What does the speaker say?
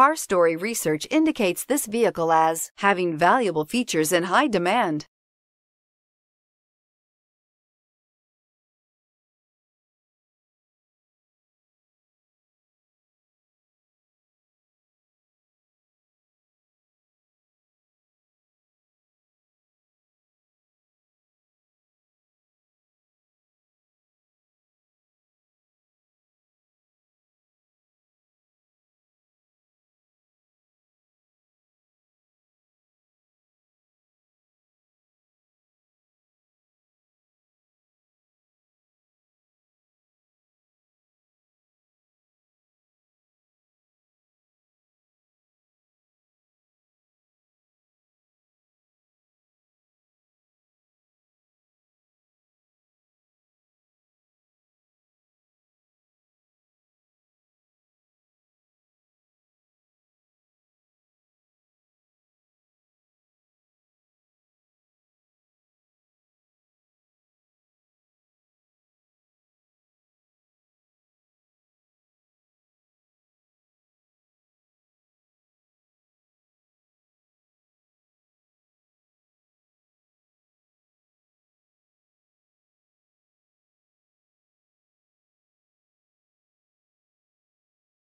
CarStory research indicates this vehicle as having valuable features in high demand.